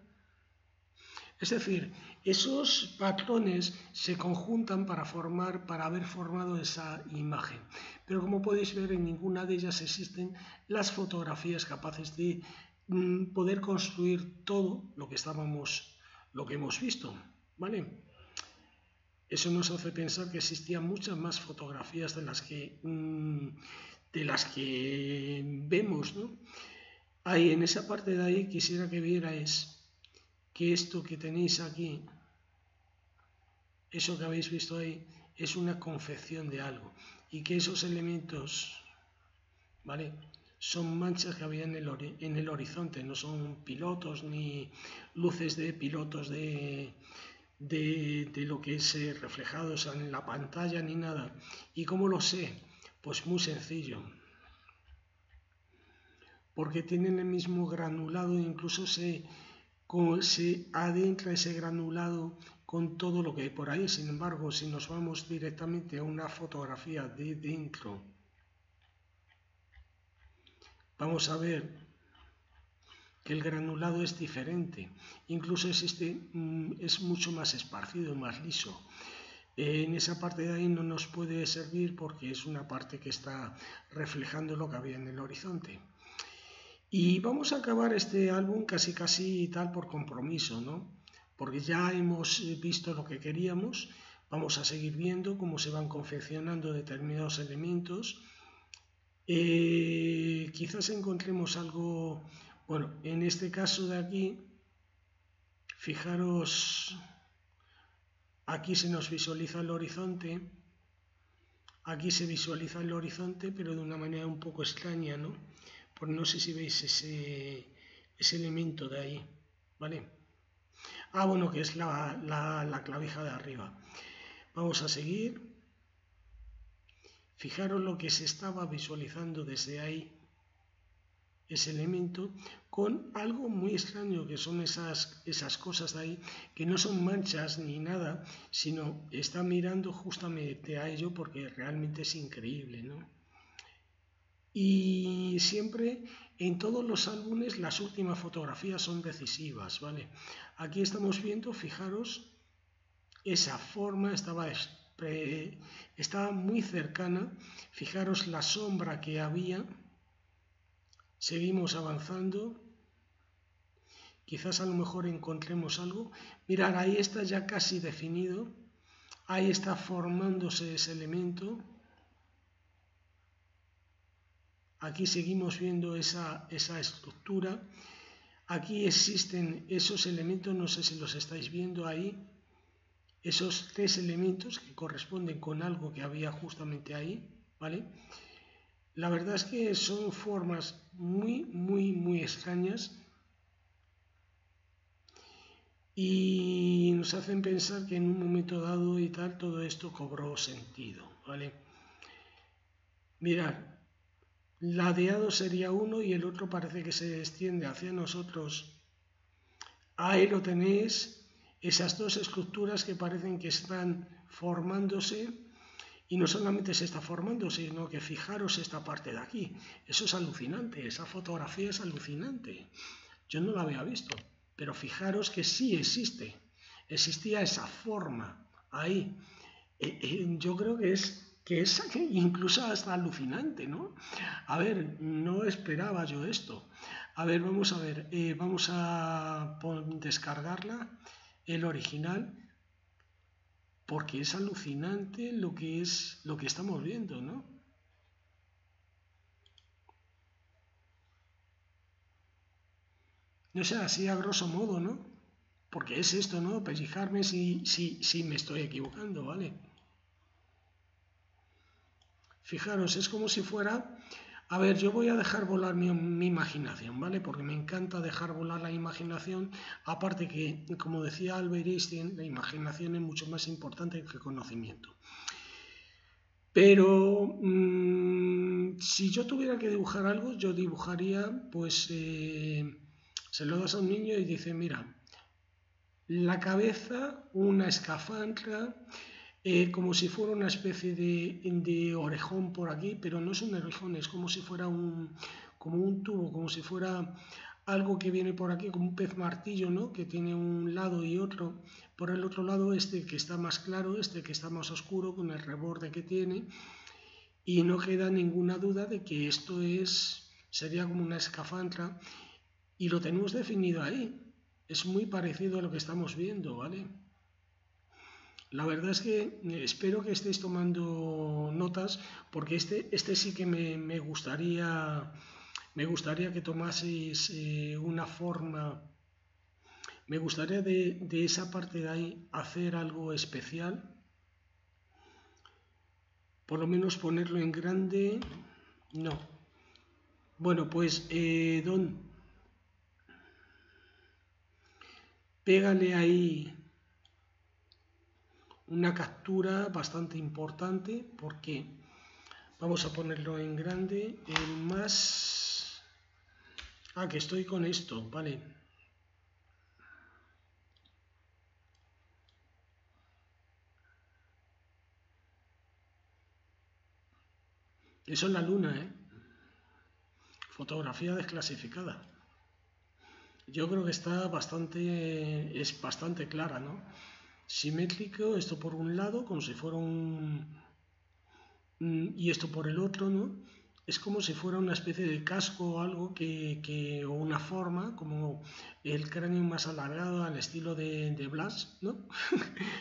Es decir, esos patrones se conjuntan para haber formado esa imagen. Pero como podéis ver, en ninguna de ellas existen las fotografías capaces de poder construir todo lo que hemos visto, ¿vale? Eso nos hace pensar que existían muchas más fotografías de las que vemos, ¿no? Ahí, en esa parte de ahí, quisiera que vierais que esto que tenéis aquí, eso que habéis visto ahí, es una confección de algo, y que esos elementos, ¿vale?, son manchas que había en el horizonte, no son pilotos ni luces de pilotos de lo que es reflejado en la pantalla ni nada. ¿Y cómo lo sé? Pues muy sencillo, porque tienen el mismo granulado, incluso se adentra ese granulado con todo lo que hay por ahí. Sin embargo, si nos vamos directamente a una fotografía de dentro, vamos a ver que el granulado es diferente, incluso es mucho más esparcido, más liso. En esa parte de ahí no nos puede servir porque es una parte que está reflejando lo que había en el horizonte. Y vamos a acabar este álbum casi y tal por compromiso, ¿no?, porque ya hemos visto lo que queríamos. Vamos a seguir viendo cómo se van confeccionando determinados elementos. Quizás encontremos algo. Bueno, en este caso de aquí, fijaros, aquí se nos visualiza el horizonte, aquí se visualiza el horizonte, pero de una manera un poco extraña, ¿no? Pues no sé si veis ese elemento de ahí, ¿vale? Ah, bueno, que es la clavija de arriba. Vamos a seguir. Fijaros lo que se estaba visualizando desde ahí, ese elemento, con algo muy extraño que son esas cosas de ahí, que no son manchas ni nada, sino está mirando justamente a ello porque realmente es increíble, ¿no? Y siempre en todos los álbumes las últimas fotografías son decisivas, ¿vale? Aquí estamos viendo, fijaros, esa forma estaba muy cercana, fijaros la sombra que había. Seguimos avanzando, quizás a lo mejor encontremos algo. Mirad, ahí está ya casi definido, ahí está formándose ese elemento. Aquí seguimos viendo esa estructura, aquí existen esos elementos, no sé si los estáis viendo ahí, esos tres elementos que corresponden con algo que había justamente ahí, ¿vale? La verdad es que son formas muy, muy, muy extrañas y nos hacen pensar que en un momento dado y tal todo esto cobró sentido, ¿vale? Mirad, ladeado sería uno y el otro parece que se extiende hacia nosotros. Ahí lo tenéis, esas dos estructuras que parecen que están formándose. Y no solamente se está formando, sino que fijaros esta parte de aquí. Eso es alucinante, esa fotografía es alucinante. Yo no la había visto, pero fijaros que sí existe. Existía esa forma ahí. Yo creo que es incluso hasta alucinante, ¿no? A ver, no esperaba yo esto. A ver, vamos a ver. Vamos a descargarla, el original, porque es alucinante lo que estamos viendo, ¿no? No sé, así a grosso modo, ¿no? Porque es esto, ¿no? Pellizcarme si me estoy equivocando, ¿vale? Fijaros, es como si fuera... A ver, yo voy a dejar volar mi imaginación, ¿vale? Porque me encanta dejar volar la imaginación, aparte que, como decía Albert Einstein, la imaginación es mucho más importante que el conocimiento. Pero si yo tuviera que dibujar algo, yo dibujaría, pues, se lo das a un niño y dice, mira, la cabeza, una escafandra... como si fuera una especie de orejón por aquí, pero no es un orejón, es como si fuera como un tubo, como si fuera algo que viene por aquí, como un pez martillo, ¿no? Que tiene un lado y otro. Por el otro lado, este que está más claro, este que está más oscuro, con el reborde que tiene. Y no queda ninguna duda de que esto sería como una escafandra. Y lo tenemos definido ahí. Es muy parecido a lo que estamos viendo, ¿vale? La verdad es que espero que estéis tomando notas, porque este sí que me gustaría que tomaseis una forma, me gustaría de esa parte de ahí hacer algo especial, por lo menos ponerlo en grande, no. Bueno, pues Don, pégale ahí una captura bastante importante, porque vamos a ponerlo en grande, en más, que estoy con esto, vale, eso es la luna, fotografía desclasificada, yo creo que es bastante clara, ¿no? Simétrico, esto por un lado, como si fuera y esto por el otro, ¿no? Es como si fuera una especie de casco o algo o una forma, como el cráneo más alargado al estilo de Blas, ¿no?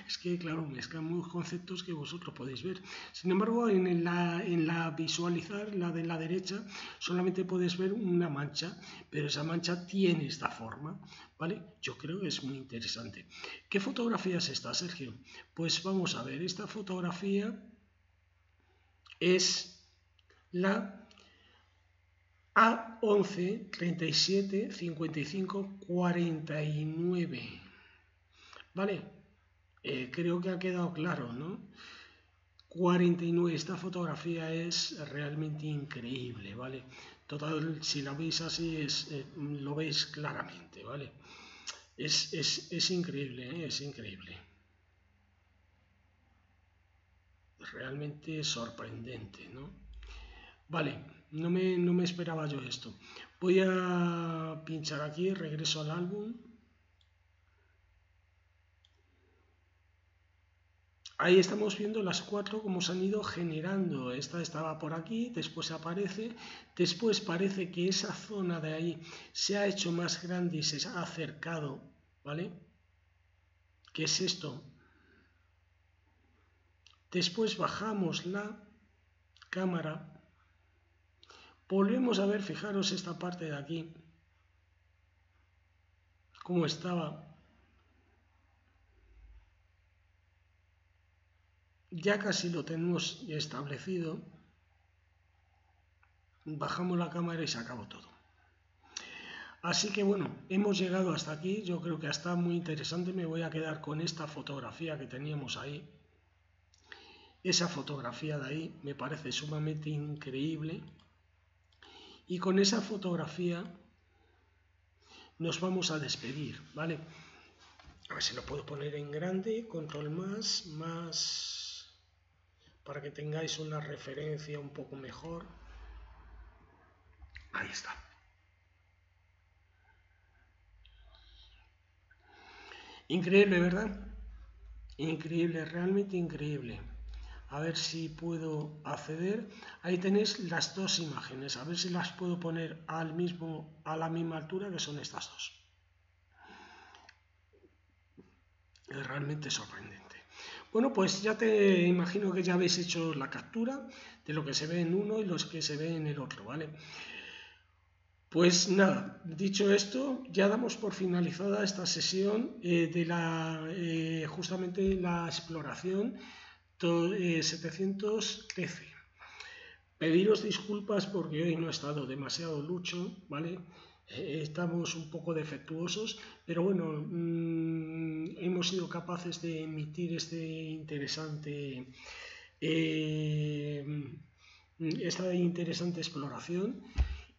Es que, claro, mezclamos conceptos que vosotros podéis ver. Sin embargo, en la visualizar, la de la derecha, solamente podéis ver una mancha, pero esa mancha tiene esta forma, ¿vale? Yo creo que es muy interesante. ¿Qué fotografía es esta, Sergio? Pues vamos a ver, esta fotografía es... la A11 37 55 49. Vale, creo que ha quedado claro, ¿no? 49. Esta fotografía es realmente increíble, ¿vale? Total, si la veis así, lo veis claramente, ¿vale? Es increíble, ¿eh? Es increíble. Realmente sorprendente, ¿no? Vale, no me esperaba yo esto. Voy a pinchar aquí, regreso al álbum. Ahí estamos viendo las cuatro como se han ido generando. Esta estaba por aquí, después aparece. Después parece que esa zona de ahí se ha hecho más grande y se ha acercado, ¿vale? ¿Qué es esto? Después bajamos la cámara. Volvemos a ver, fijaros esta parte de aquí, cómo estaba. Ya casi lo tenemos establecido. Bajamos la cámara y se acabó todo. Así que bueno, hemos llegado hasta aquí. Yo creo que está muy interesante. Me voy a quedar con esta fotografía que teníamos ahí. Esa fotografía de ahí me parece sumamente increíble. Y con esa fotografía nos vamos a despedir, ¿vale? A ver si lo puedo poner en grande. Control más... para que tengáis una referencia un poco mejor. Ahí está. Increíble, ¿verdad? Increíble, realmente increíble. A ver si puedo acceder. Ahí tenéis las dos imágenes. A ver si las puedo poner a la misma altura, que son estas dos. Es realmente sorprendente. Bueno, pues ya te imagino que ya habéis hecho la captura de lo que se ve en uno y los que se ve en el otro, ¿vale? Pues nada, dicho esto, ya damos por finalizada esta sesión de justamente la exploración 713. Pediros disculpas porque hoy no he estado demasiado lucho, ¿vale? Estamos un poco defectuosos, pero bueno, hemos sido capaces de emitir esta interesante exploración,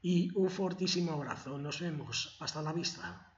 y un fortísimo abrazo. Nos vemos. Hasta la vista.